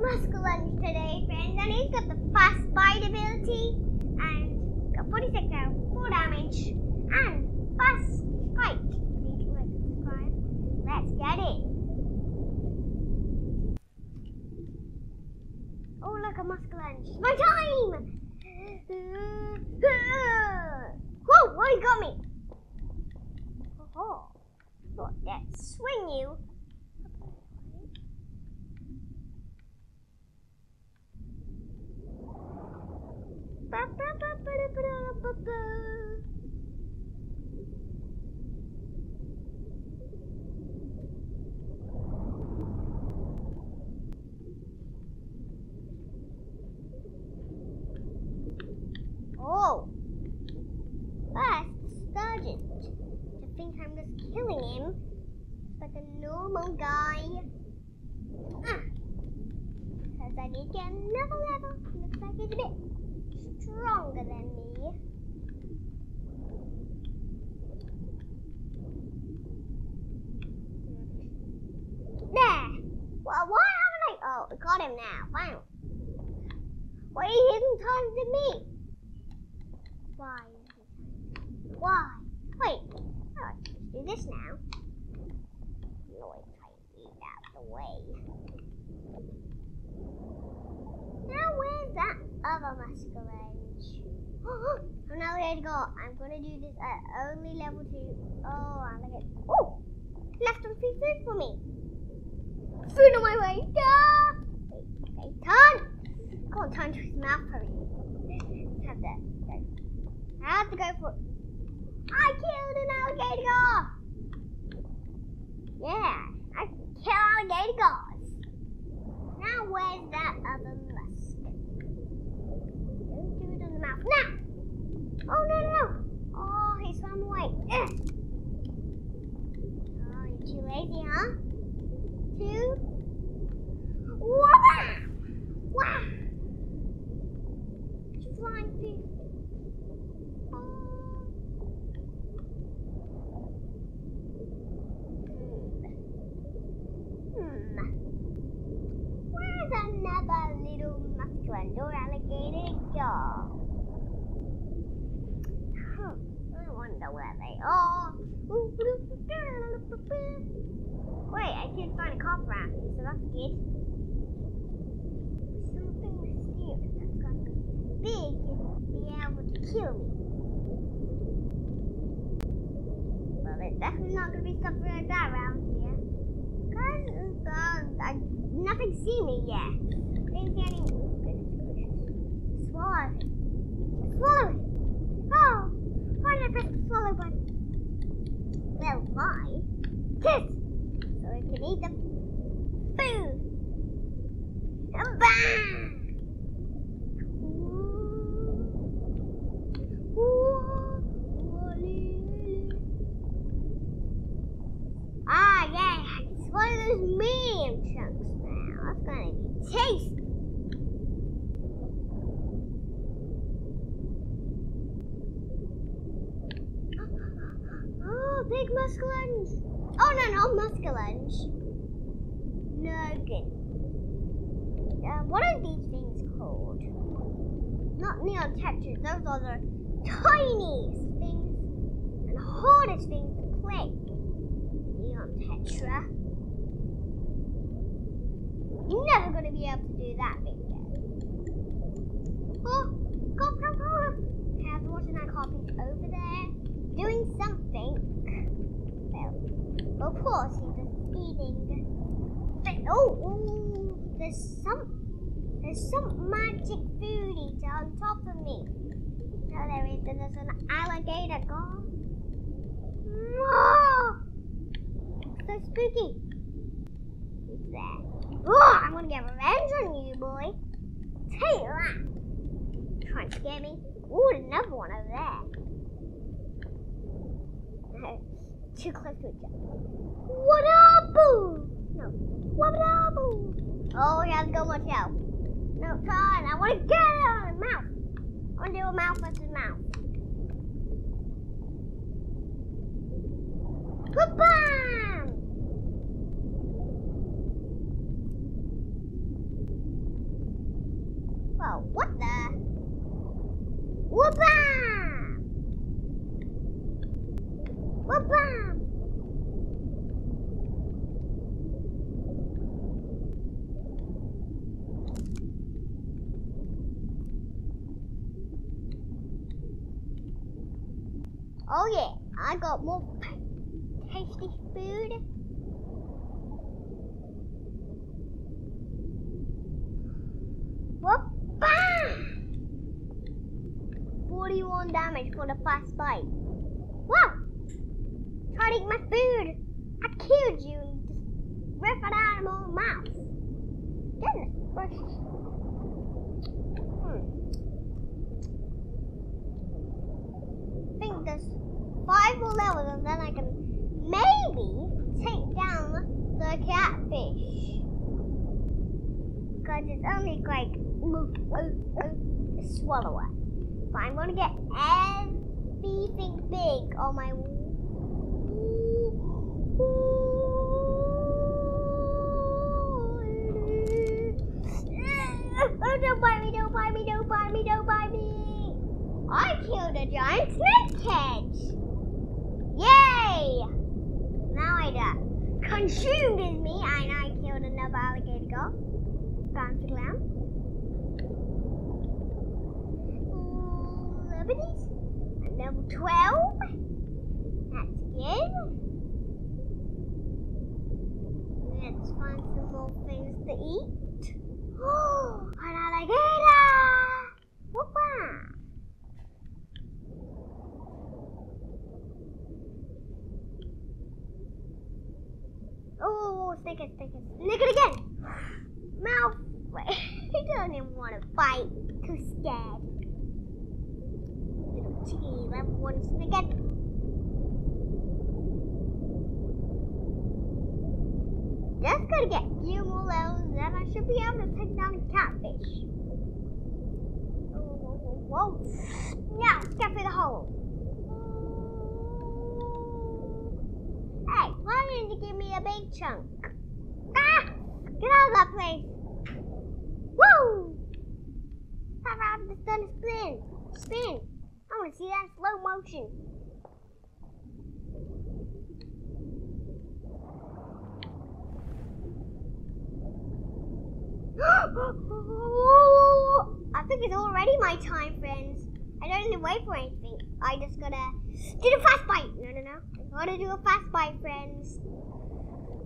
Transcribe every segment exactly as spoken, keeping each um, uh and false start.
muskellunge today, friends, and it's got the fast bite ability and got forty-six out, four damage and fast bite. Please like and subscribe. Let's get it. Oh, look, a muskellunge. My time! Whoa, what, he got me. Oh, thought that swing you. Oh, that's Sturgeon. I think I'm just killing him like a normal guy. Ah, because I did get another level. Looks like it's a bit stronger than me. There. Well, why haven't I? Oh, I got him now. Wow. Why he isn't taller than me? Why? Why? Wait. Alright, let's do this now. No, I can't get out of the way. Now, where's that other muskellunge? I'm not ready to go. I'm gonna do this at only level two. Oh, I'm gonna get. Oh! Left some free food for me. Food on my way. Duh! Wait, okay, turn! Come on, turn to his mouth, hurry. Let's have that. I have to go for it. I killed an alligator! Yeah, I kill alligators. Now where's that other musk? Don't do it on the mouth. Now! Oh no no! Oh, he swam away. Ugh. Oh, you're too lazy, huh? Two. Wow! Wow! Flying fish. Another little muskellunge or alligator jaw. Huh, I wonder where they are. Wait, I can't find a copper around here, so that's good. Something mysterious that's gonna be big and be able to kill me. Well, there's definitely not gonna be something like that around here. Cause it's gone. I Nothing seen me yet. Didn't see any. Swallow. Swallow it. Oh, why did I press the swallow button? Well, why? Kiss. So we can eat them. Food. And bam. Ah, yeah. I can swallow those medium chunks. That's gonna be tasty. Oh, big muskellunge. Oh no, no muskellunge. No good. Uh, what are these things called? Not neotetrids. Those are the tiniest things and hardest things to play. Neotetra. You're never going to be able to do that big yet. Oh, come, come, come. Okay, I have the water now carpet over there, doing something. Well, of course, he's just eating. But, oh, ooh, there's some, there's some magic food eater on top of me. No, there is, there's an alligator gone. Oh, so spooky. He's there. Oh, I'm gonna get revenge on you, boy. Take that. Trying to scare me. Ooh, another one over there. No, too close to each other. What up, boo? No. What up, boo? Oh, yeah, go watch out. No, time. I wanna get it out of the mouth. I wanna do a mouth versus mouth. Goodbye! Whoa, what the? Whoop-bam! Whoop-bam! Oh yeah, I got more tasty food. Whoop! forty-one damage for the first bite. Wow! Try to eat my food! I killed you and just ripped it out of my mouth. Goodness gracious. Hmm. I think there's five more levels and then I can maybe take down the catfish. Because it's only like swallow it. But I'm gonna get everything big on my oh, don't bite me, don't bite me, don't bite me, don't bite me. I killed a giant snake hedge. Yay! Now I got consumed in me and I killed another alligator girl. Gone to glam. I'm level twelve. That's good. Let's find some more things to eat. Oh, an alligator! Whoop-ah! Oh, snake it, snake it, snake it again! Mouth. He doesn't even want to fight. Too scared. Gee, level one again. Just gotta get a few more levels, and then I should be able to take down the catfish. Whoa, whoa, whoa, whoa. Now, step through the hole. Hey, why didn't you give me a big chunk? Ah! Get out of that place. Woo! That rabbit just done a spin. Spin. I want to see that in slow motion. I think it's already my time, friends. I don't need to wait for anything. I just gotta do a fast bite. No, no, no. I gotta do a fast bite, friends.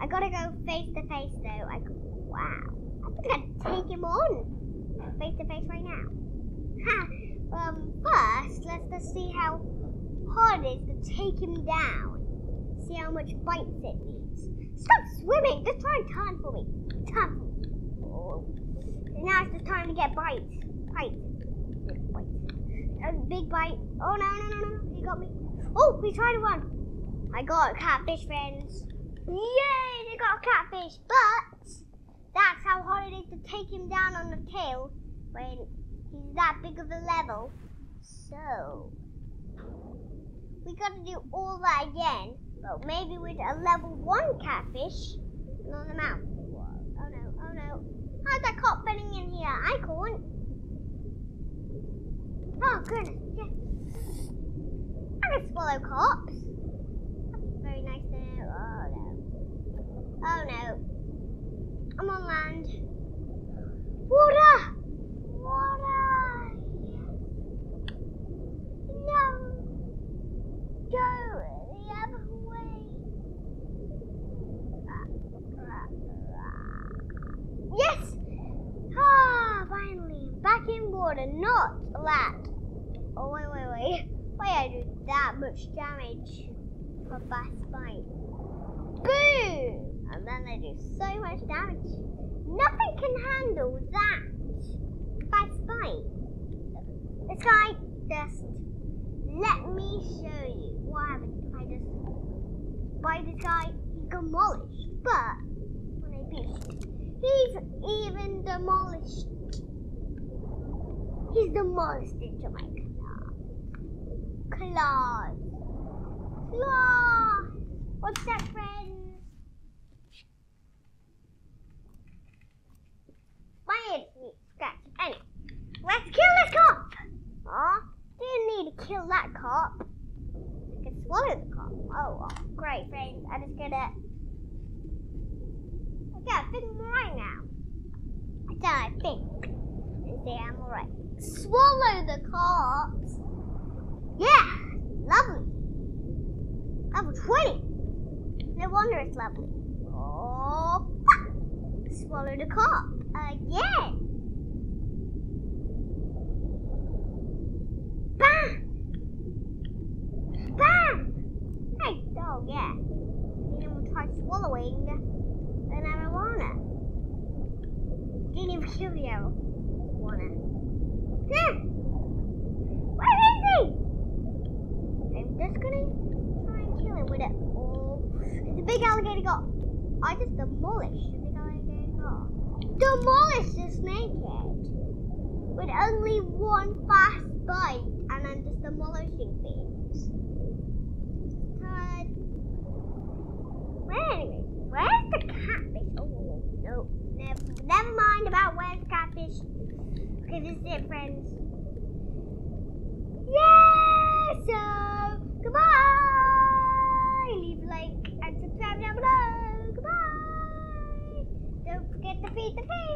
I gotta go face to face, though. I, wow. I think I'm gonna take him on. Face to face right now. Ha! Um, first, let's just see how hard it is to take him down. See how much bites it needs. Stop swimming! Just try and turn for me. Turn for me. Oh. And now it's just time to get bites. Bites. Big bite. A big bite. Oh, no, no, no, no. He got me. Oh, we tried to run. I got a catfish, friends. Yay, they got a catfish. But that's how hard it is to take him down on the tail when he's that big of a level, so we gotta do all that again, but maybe with a level one catfish and on the mouth. Oh no, oh no. How's that cop fitting in here? I can't. Oh goodness, yeah. I can swallow cops. That's very nice to know. Oh no. Oh no. I'm on land. Water! Water! No! Go the other way! Yes! Ah, finally! Back in water, not that! Oh, wait, wait, wait. Why I do that much damage for fast bite? Boom! And then I do so much damage. Nothing can handle that! Fast bite. It's like just let me show you what happens if I just bite this guy. He's demolished, but when I beat, he's even demolished. He's demolished into my claw. Claws. Claws. What's that, friends? My head needs scratch. Anyway. carp. I can swallow the carp. Oh, well, great, friends. I'm just gonna. Okay, I think I'm alright now. So I think. Yeah, I'm alright. Swallow the carps. Yeah, lovely. Level twenty. No wonder it's lovely. Oh, fuck. Swallow the carp again. Bam! Bam! Hey, oh yeah. And then we'll try swallowing an arowana. Didn't even kill the arowana. Huh? Where is he? I'm just gonna try and kill him with it. Oh, it's a big alligator got. I just demolished the big alligator got. Demolished the snakehead with only one fast bite, and I'm just demolishing things. Uh, where, anyway, where's the catfish? Oh, no, never, never mind about where's the catfish. Okay, this is it, friends. Yeah, so, goodbye. Leave a like and subscribe down below. Goodbye. Don't forget to feed the fish.